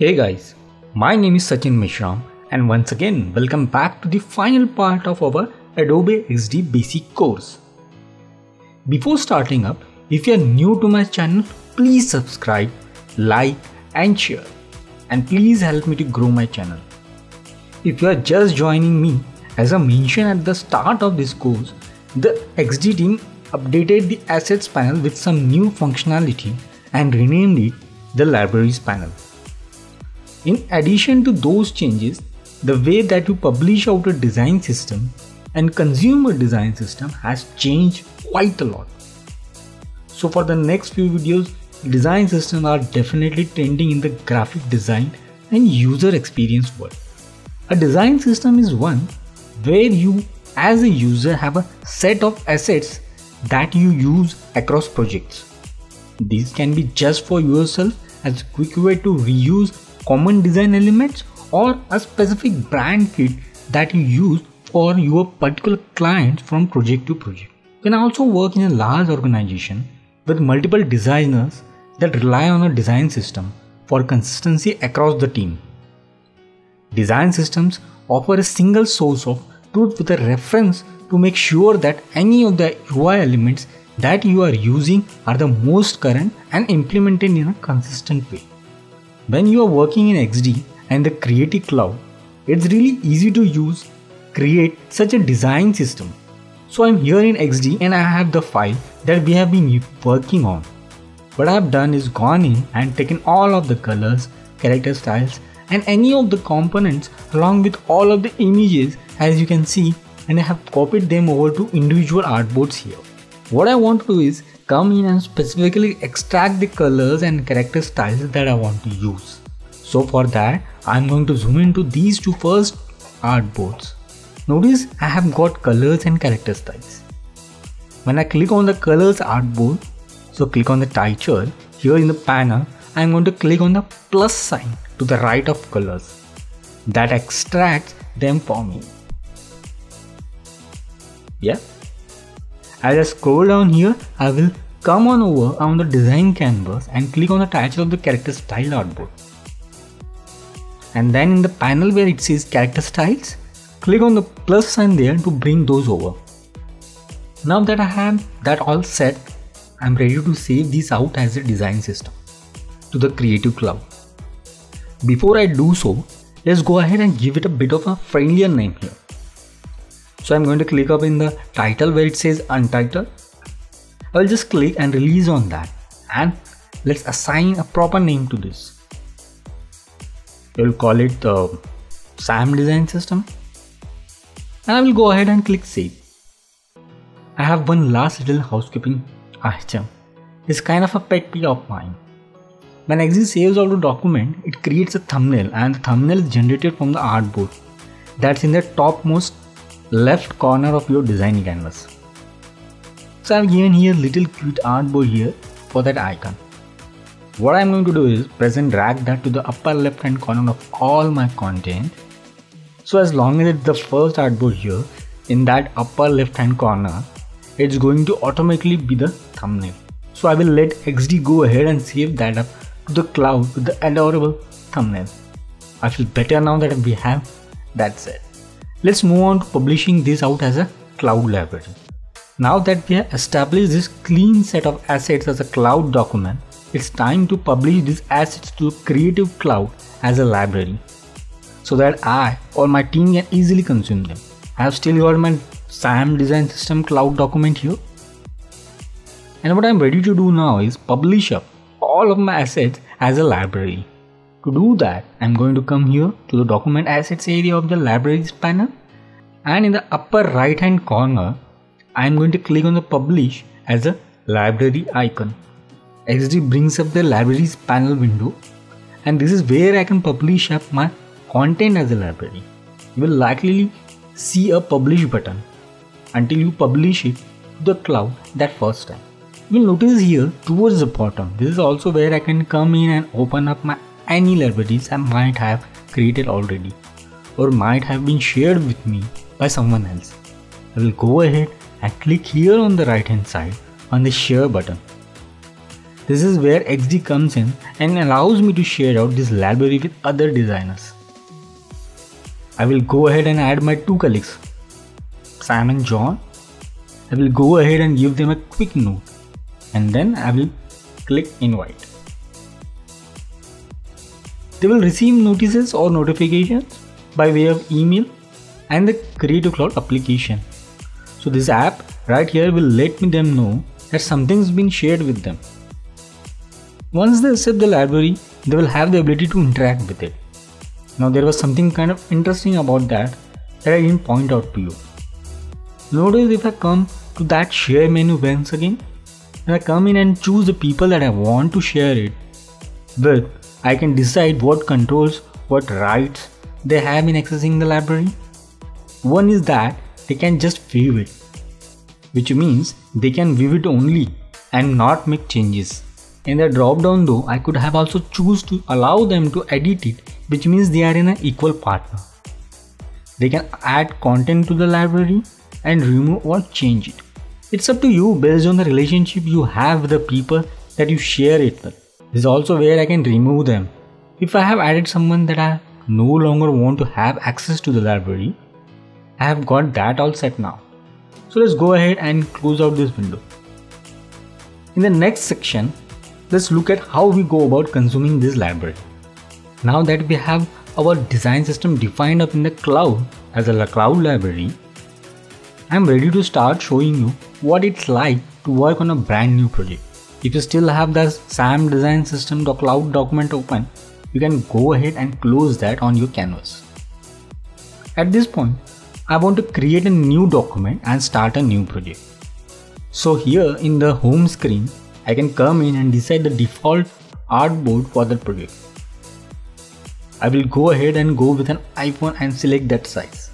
Hey guys, my name is Sachin Meshram and once again welcome back to the final part of our Adobe XD basic course. Before starting up, if you are new to my channel, please subscribe, like and share, and please help me to grow my channel. If you are just joining me, as I mentioned at the start of this course, the XD team updated the assets panel with some new functionality and renamed it the libraries panel. In addition to those changes, the way that you publish out a design system and consume a design system has changed quite a lot. So for the next few videos, design systems are definitely trending in the graphic design and user experience world. A design system is one where you as a user have a set of assets that you use across projects. These can be just for yourself as a quick way to reuse common design elements or a specific brand kit that you use for your particular clients from project to project. You can also work in a large organization with multiple designers that rely on a design system for consistency across the team. Design systems offer a single source of truth with a reference to make sure that any of the UI elements that you are using are the most current and implemented in a consistent way. When you are working in XD and the Creative Cloud, it's really easy to create such a design system. So I'm here in XD and I have the file that we have been working on. What I've done is gone in and taken all of the colors, character styles and any of the components along with all of the images as you can see, and I have copied them over to individual artboards here. What I want to do is come in and specifically extract the colors and character styles that I want to use. So for that, I'm going to zoom into these two first artboards. Notice I have got colors and character styles. When I click on the colors artboard, so click on the title, here in the panel, I'm going to click on the plus sign to the right of colors. That extracts them for me. Yeah. As I scroll down here, I will come on over on the design canvas and click on the title of the character style artboard. And then in the panel where it says character styles, click on the plus sign there to bring those over. Now that I have that all set, I'm ready to save these out as a design system to the Creative Cloud. Before I do so, let's go ahead and give it a bit of a friendlier name here. So I'm going to click up in the title where it says untitled. I'll just click and release on that, and let's assign a proper name to this. We'll call it the SAM design system, and I will go ahead and click save. I have one last little housekeeping item. It's kind of a pet peeve of mine. When XD saves out a document, it creates a thumbnail, and the thumbnail is generated from the artboard that's in the topmost left corner of your design canvas. So I've given here little cute artboard here for that icon. What I'm going to do is press and drag that to the upper left hand corner of all my content. So as long as it's the first artboard here in that upper left hand corner, it's going to automatically be the thumbnail. So I will let XD go ahead and save that up to the cloud with the adorable thumbnail. I feel better now that we have that set. Let's move on to publishing this out as a cloud library. Now that we have established this clean set of assets as a cloud document, it's time to publish these assets to Creative Cloud as a library so that I or my team can easily consume them. I have still got my SAM design system cloud document here. And what I'm ready to do now is publish up all of my assets as a library. To do that, I'm going to come here to the document assets area of the libraries panel, and in the upper right hand corner, I'm going to click on the publish as a library icon. XD brings up the libraries panel window, and this is where I can publish up my content as a library. You will likely see a publish button until you publish it to the cloud that first time. You will notice here towards the bottom, this is also where I can come in and open up my any libraries I might have created already or might have been shared with me by someone else. I will go ahead and click here on the right hand side on the share button. This is where XD comes in and allows me to share out this library with other designers. I will go ahead and add my two colleagues, Sam and John. I will go ahead and give them a quick note and then I will click invite. They will receive notices or notifications by way of email and the Creative Cloud application. So this app right here will let them know that something's been shared with them. Once they accept the library, they will have the ability to interact with it. Now there was something kind of interesting about that I didn't point out to you. Notice if I come to that share menu once again, and I come in and choose the people that I want to share it with, I can decide what controls, what rights they have in accessing the library. One is that they can just view it, which means they can view it only and not make changes. In the drop down though, I could have also choose to allow them to edit it, which means they are in an equal partner. They can add content to the library and remove or change it. It's up to you based on the relationship you have with the people that you share it with. This is also where I can remove them. If I have added someone that I no longer want to have access to the library, I have got that all set now. So let's go ahead and close out this window. In the next section, let's look at how we go about consuming this library. Now that we have our design system defined up in the cloud as a cloud library, I'm ready to start showing you what it's like to work on a brand new project. If you still have the SAM design system cloud document open, you can go ahead and close that on your canvas. At this point, I want to create a new document and start a new project. So here in the home screen, I can come in and decide the default artboard for the project. I will go ahead and go with an iPhone and select that size.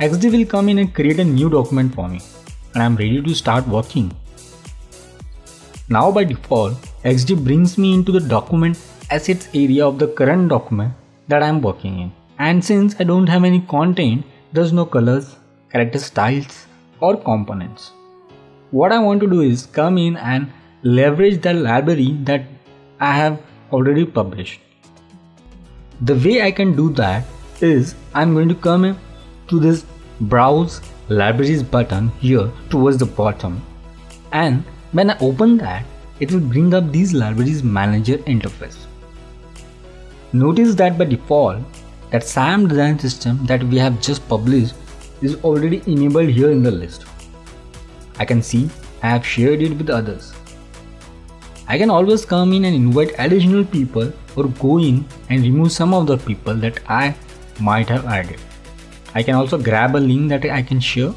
XD will come in and create a new document for me and I am ready to start working. Now by default, XD brings me into the document assets area of the current document that I am working in. And since I don't have any content, there's no colors, character styles or components. What I want to do is come in and leverage the library that I have already published. The way I can do that is I'm going to come in to this Browse Libraries button here towards the bottom, and when I open that, it will bring up this Libraries Manager interface. Notice that by default, that SAM design system that we have just published is already enabled here in the list. I can see I have shared it with others. I can always come in and invite additional people or go in and remove some of the people that I might have added. I can also grab a link that I can share.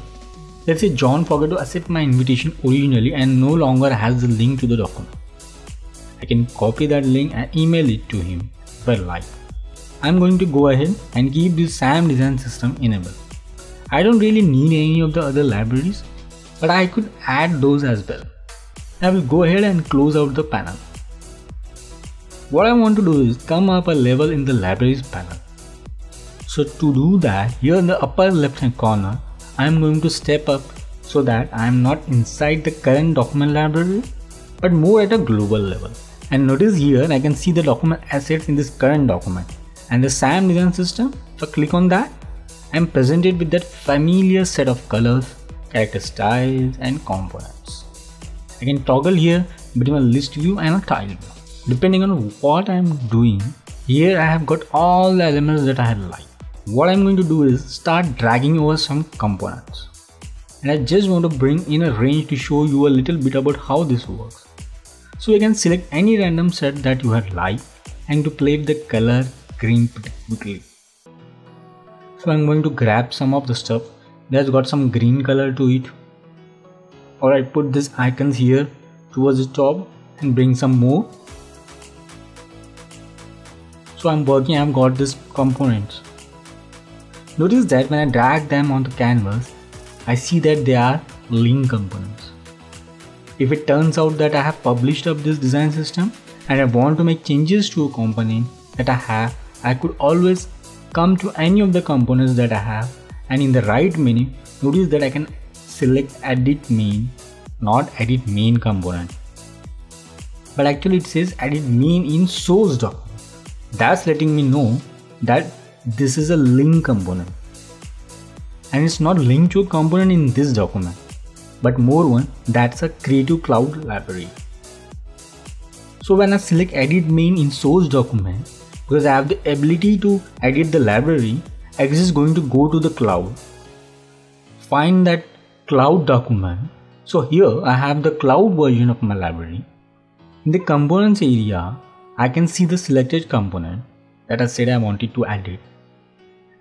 Let's say John forgot to accept my invitation originally and no longer has the link to the document. I can copy that link and email it to him if I like. I'm going to go ahead and keep this SAM design system enabled. I don't really need any of the other libraries, but I could add those as well. I will go ahead and close out the panel. What I want to do is come up a level in the libraries panel. So to do that, here in the upper left hand corner, I am going to step up so that I am not inside the current document library, but more at a global level. And notice here I can see the document assets in this current document and the SAM design system. So click on that. I am presented with that familiar set of colors, character styles and components. I can toggle here between a list view and a tile view. Depending on what I am doing, here I have got all the elements that I like. What I am going to do is start dragging over some components. And I just want to bring in a range to show you a little bit about how this works. So you can select any random set that you have liked and to play with the color green particularly. So I am going to grab some of the stuff that's got some green color to it. Or I put these icons here towards the top and bring some more. So I've got these components. Notice that when I drag them on the canvas, I see that they are link components. If it turns out that I have published up this design system and I want to make changes to a component that I have, I could always come to any of the components that I have, and in the right menu, notice that I can select edit main, not edit main component. but actually it says edit meme in source doc. That's letting me know that this is a link component, and it's not linked to a component in this document, but more one that's a Creative Cloud library. So when I select edit meme in source document, because I have the ability to edit the library, X is going to go to the cloud, find that cloud document. So here I have the cloud version of my library. In the components area, I can see the selected component that I said I wanted to edit,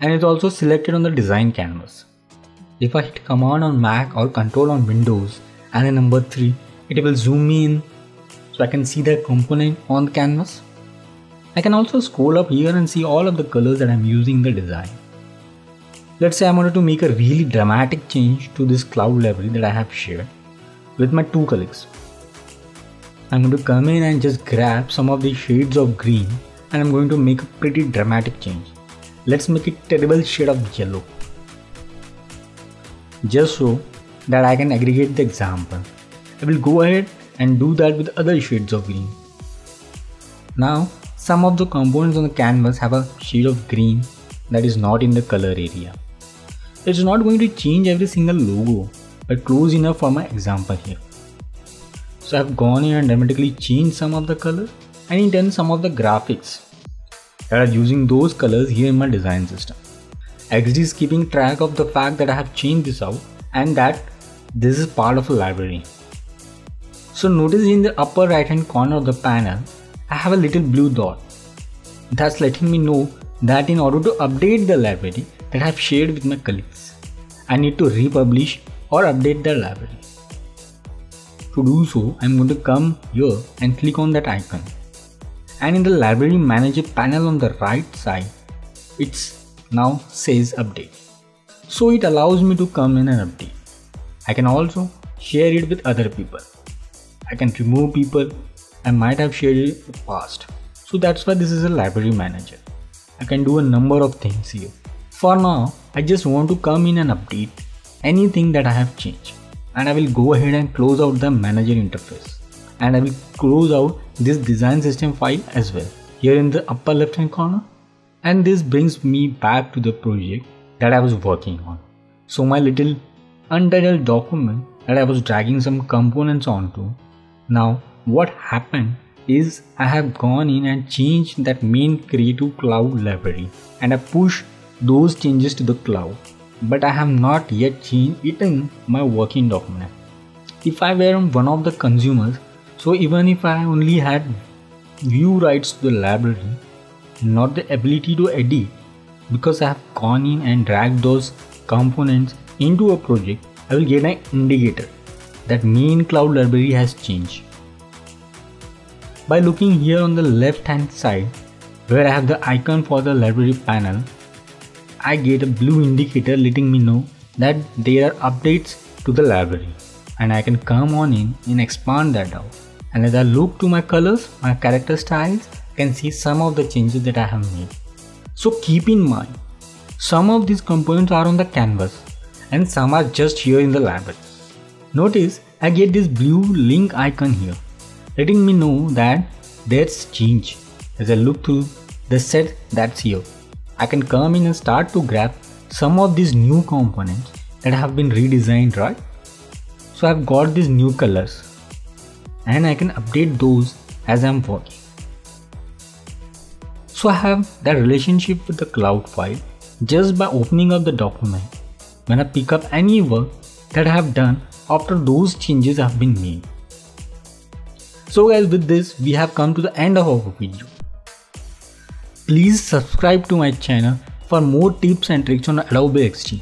and it's also selected on the design canvas. If I hit command on Mac or control on Windows and then number 3, it will zoom me in so I can see that component on the canvas. I can also scroll up here and see all of the colors that I'm using in the design. Let's say I wanted to make a really dramatic change to this cloud library that I have shared with my two colleagues. I'm going to come in and just grab some of the shades of green, and I'm going to make a pretty dramatic change. Let's make it terrible shade of yellow, just so that I can aggregate the example. I will go ahead and do that with other shades of green. Now, some of the components on the canvas have a shade of green that is not in the color area. It's not going to change every single logo, but close enough for my example here. So I've gone in and dramatically changed some of the color, and in turn some of the graphics that are using those colors here in my design system. XD is keeping track of the fact that I have changed this out and that this is part of a library. So notice in the upper right hand corner of the panel, I have a little blue dot. That's letting me know that in order to update the library that I have shared with my colleagues, I need to republish or update the library. To do so, I'm going to come here and click on that icon. And in the library manager panel on the right side, it's now says update. So it allows me to come in and update. I can also share it with other people. I can remove people I might have shared it in the past. So that's why this is a library manager. I can do a number of things here. For now, I just want to come in and update anything that I have changed. And I will go ahead and close out the manager interface. And I will close out this design system file as well, here in the upper left hand corner. And this brings me back to the project that I was working on. So my little untitled document that I was dragging some components onto, now what happened is I have gone in and changed that main Creative Cloud library, and I pushed those changes to the cloud, but I have not yet changed it in my working document. If I were one of the consumers, so even if I only had view rights to the library, not the ability to edit, because I have gone in and dragged those components into a project, I will get an indicator that main cloud library has changed. By looking here on the left hand side where I have the icon for the library panel, I get a blue indicator letting me know that there are updates to the library, and I can come on in and expand that out. And as I look to my colors, my character styles, I can see some of the changes that I have made. So keep in mind, some of these components are on the canvas and some are just here in the library. Notice I get this blue link icon here, letting me know that there's change. As I look through the set that's here, I can come in and start to grab some of these new components that have been redesigned, right? So I've got these new colors and I can update those as I'm working. So I have that relationship with the cloud file just by opening up the document when I pick up any work that I have done after those changes have been made. So guys, with this we have come to the end of our video. Please subscribe to my channel for more tips and tricks on Adobe XD.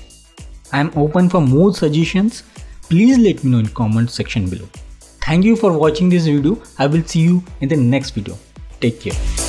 I am open for more suggestions. Please let me know in comment section below. Thank you for watching this video. I will see you in the next video. Take care.